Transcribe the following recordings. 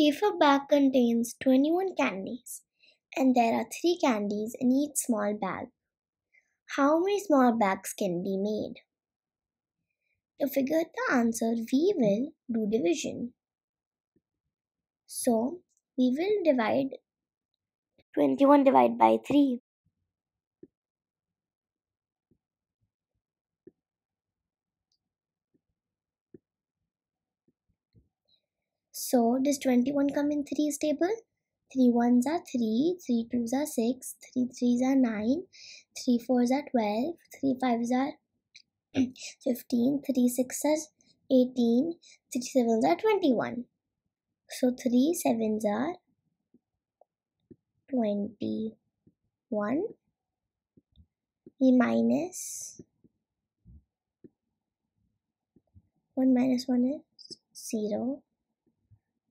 If a bag contains 21 candies and there are 3 candies in each small bag, how many small bags can be made? To figure out the answer, we will do division. So, we will divide 21 divided by 3. So, does 21 come in 3's table? 3 1's are 3, 3 2's are 6, 3 3's are 9, 3 4's are 12, 3 5's are 15, 3 6's are 18, 3 7's are 21. So, 3 7's are 21. We minus 1 minus 1 is 0.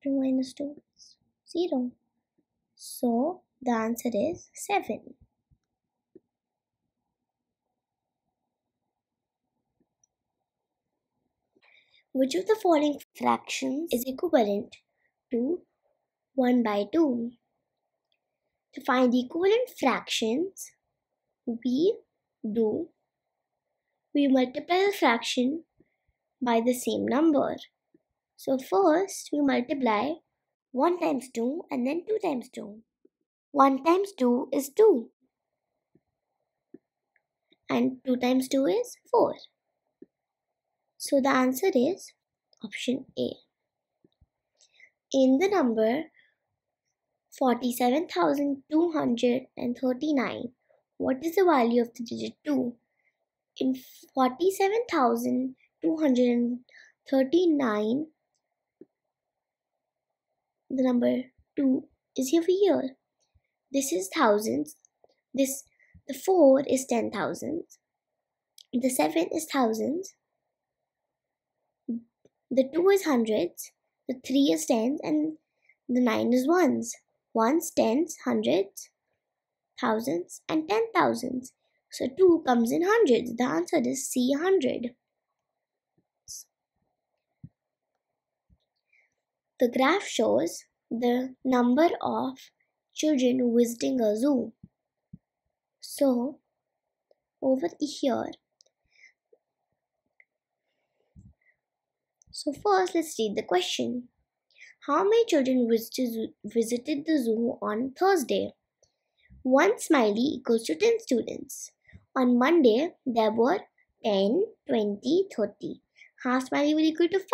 2 minus 2 is 0. So the answer is 7. Which of the following fractions is equivalent to 1 by 2? To find the equivalent fractions, we multiply the fraction by the same number. So first we multiply 1 times 2 and then 2 times 2. 1 times 2 is 2. And 2 times 2 is 4. So the answer is option A. In the number 47,239, what is the value of the digit 2? In 47,239, the number 2 is over here. This is thousands. The 4 is 10,000s. The 7 is thousands. The 2 is hundreds. The 3 is tens. And the 9 is ones. Ones, tens, hundreds, thousands, and 10,000s. So 2 comes in hundreds. The answer is C, 100. The graph shows the number of children visiting a zoo. So, over here. So first, let's read the question. How many children visited the zoo on Thursday? 1 smiley equals to 10 students. On Monday, there were 10, 20, 30. Half smiley will equal to 5,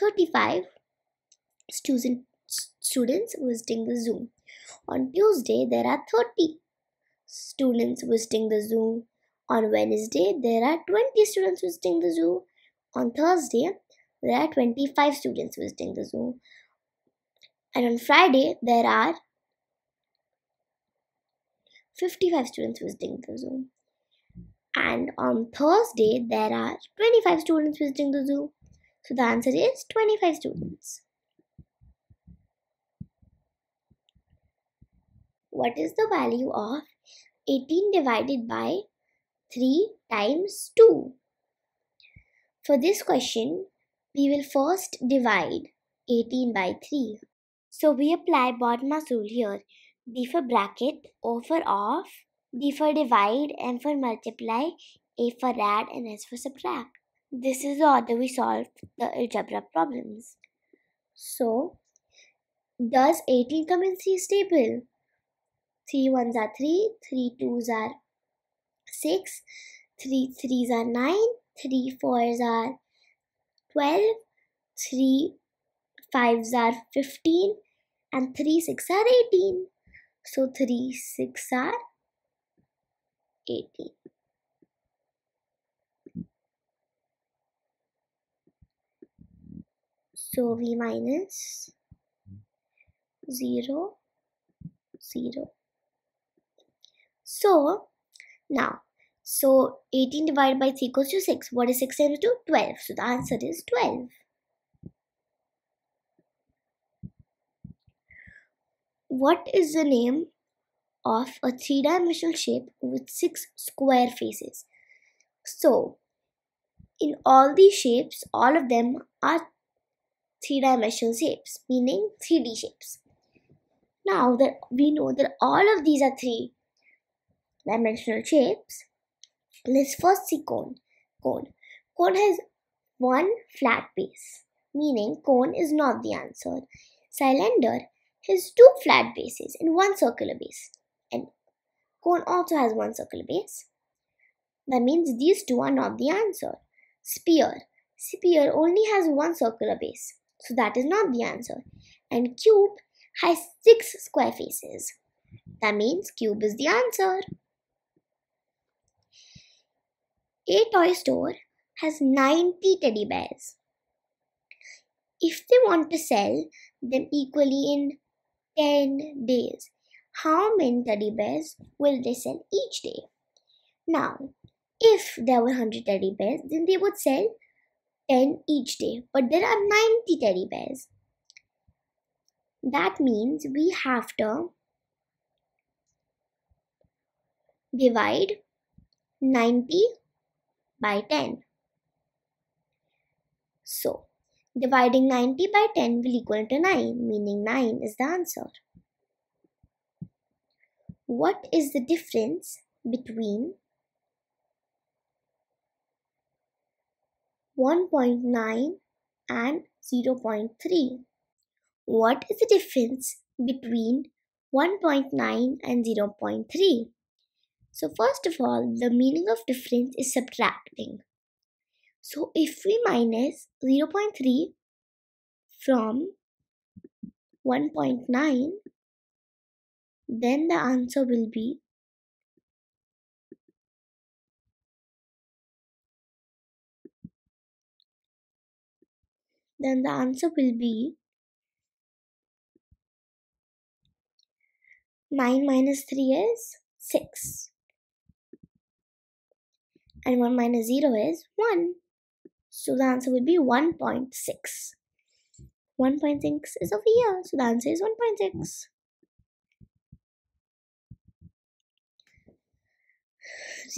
35. Students visiting the zoo. On Tuesday, there are 30 students visiting the zoo. On Wednesday, there are 20 students visiting the zoo. On Thursday, there are 25 students visiting the zoo. And on Friday, there are 55 students visiting the zoo. And on Thursday, there are 25 students visiting the zoo. So the answer is 25 students. What is the value of 18 divided by 3 times 2? For this question, we will first divide 18 by 3. So we apply bottom-up rule here. B for bracket, O for off, D for divide, M for multiply, A for add, and S for subtract. This is the order we solve the algebra problems. So, does 18 come in 3's table? 3 1's are 3, 3 2's are 6, 3 3's are 9, 3 4's are 12, 3 5's are 15, and 3 6's are 18. So 3 6's are 18. So we minus 0, 0. So 18 divided by 3 equals to 6. What is 6 times 2? 12. So the answer is 12. What is the name of a 3-dimensional shape with 6 square faces? So, in all these shapes, all of them are three-dimensional shapes, meaning 3D shapes. Now that we know that all of these are three-dimensional shapes, let's first see cone. Cone has one flat base, meaning cone is not the answer. Cylinder has two flat bases and one circular base, and cone also has one circular base. That means these two are not the answer. Sphere only has one circular base, so that is not the answer. And cube has 6 square faces. That means cube is the answer. A toy store has 90 teddy bears. If they want to sell them equally in 10 days, how many teddy bears will they sell each day? Now, if there were 100 teddy bears, then they would sell 10 each day. But there are 90 teddy bears. That means we have to divide 90 by 10. So, dividing 90 by 10 will equal to 9, meaning 9 is the answer. What is the difference between 1.9 and 0.3? What is the difference between 1.9 and 0.3? So first of all, the meaning of difference is subtracting. So if we minus 0.3 from 1.9, then the answer will be 9 minus 3 is 6. And 1 minus 0 is 1. So the answer would be 1.6. 1.6 is over here, so the answer is 1.6.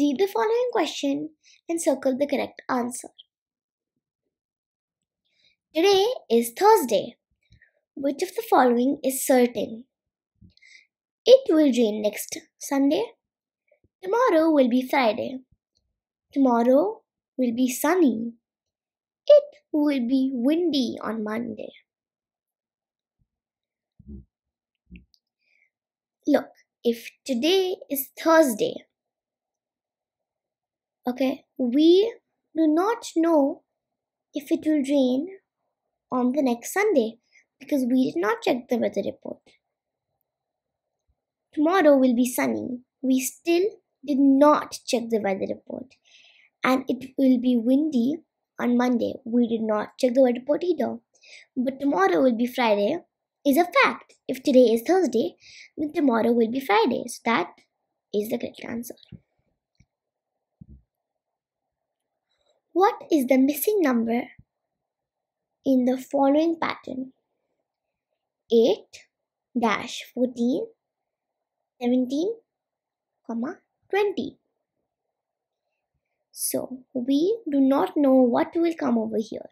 Read the following question and circle the correct answer. Today is Thursday. Which of the following is certain? It will rain next Sunday. Tomorrow will be Friday. Tomorrow will be sunny. It will be windy on Monday. Look, if today is Thursday, okay, we do not know if it will rain on the next Sunday, because we did not check the weather report. Tomorrow will be sunny. We still did not check the weather report. And it will be windy on Monday. We did not check the weather report either. But tomorrow will be Friday is a fact. If today is Thursday, then tomorrow will be Friday. So that is the correct answer. What is the missing number in the following pattern? 8-14, 17, 20. So we do not know what will come over here.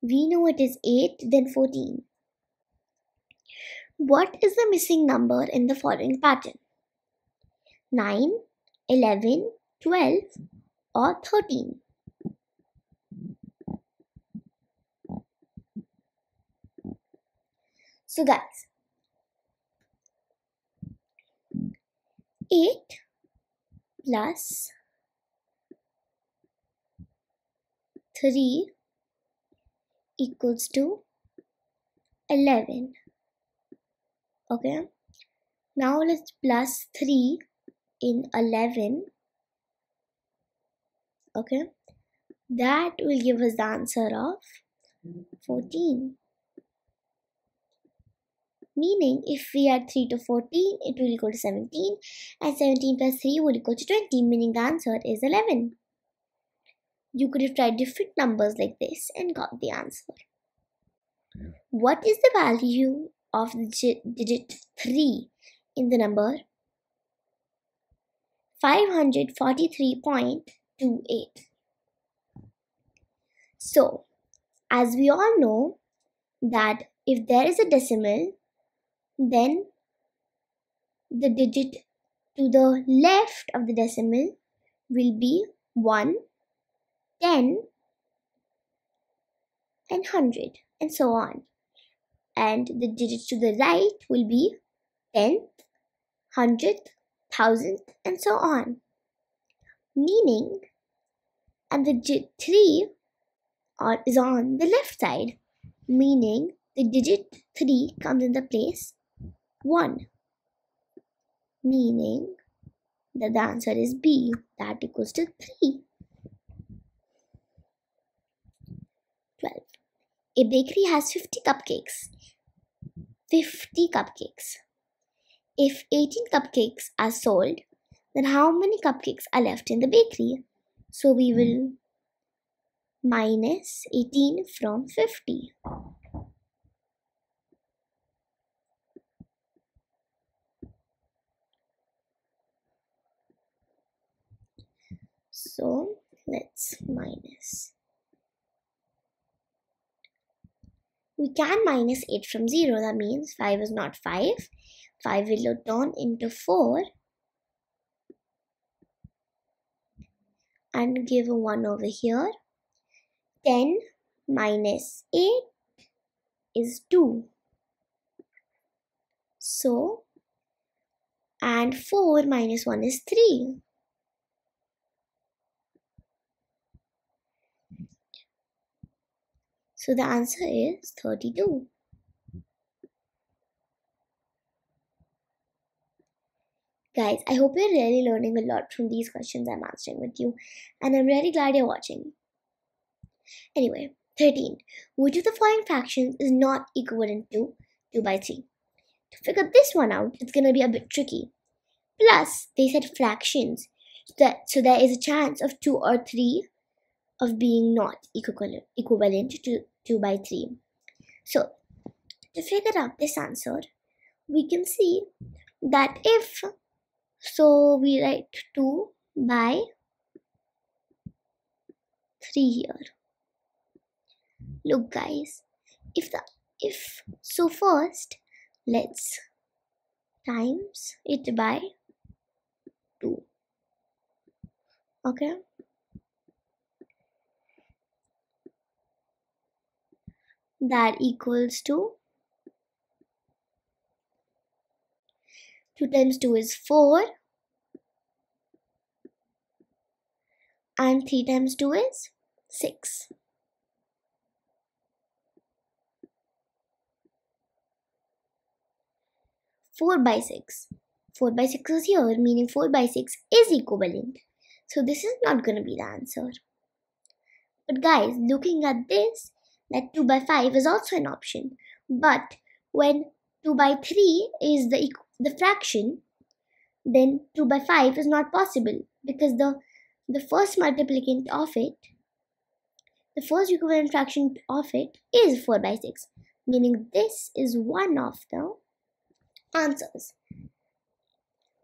We know it is 8, then 14. What is the missing number in the following pattern? 9, 11, 12, or 13? So guys, 8 plus 3 equals to 11. Okay, now let's plus 3 in 11. Okay, that will give us the answer of 14. Meaning, if we add 3 to 14, it will equal to 17, and 17 plus 3 will equal to 20, meaning the answer is 11. You could have tried different numbers like this and got the answer. What is the value of the digit 3 in the number 543.28? So, as we all know, that if there is a decimal, then the digit to the left of the decimal will be 1, 10, and 100, and so on. And the digits to the right will be 10th, 100th, 1000th, and so on. Meaning, and the digit 3 is on the left side. Meaning, the digit 3 comes in the place 1. Meaning that the answer is B, that equals to 3. 12. A bakery has 50 cupcakes. 50 cupcakes. If 18 cupcakes are sold, then how many cupcakes are left in the bakery? So we will minus 18 from 50. We can minus 8 from 0. That means 5 is not 5. 5 will turn into 4 and give a 1 over here. 10 minus 8 is 2. So, and 4 minus 1 is 3. So the answer is 32. Guys, I hope you're really learning a lot from these questions I'm answering with you, and I'm really glad you're watching. Anyway, 13. Which of the following fractions is not equivalent to 2 by 3? To figure this one out, it's going to be a bit tricky. Plus, they said fractions, so there is a chance of 2 or 3 of being not equivalent to 2 by 3. So, to figure out this answer, we can see that if, so we write 2 by 3 here. Look guys, so first, let's times it by 2. Okay. That equals to 2 times 2 is 4 and 3 times 2 is 6. Four by six is here, meaning 4 by 6 is equivalent. So this is not going to be the answer. But guys, looking at this, that 2 by 5 is also an option, but when 2 by 3 is the fraction, then 2 by 5 is not possible, because the first multiplicand of it, the first equivalent fraction of it is 4 by 6, meaning this is one of the answers.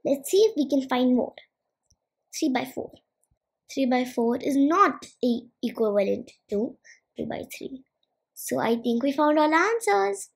Let's see if we can find more. 3 by 4. 3 by 4 is not equivalent to 2 by 3. So I think we found all answers.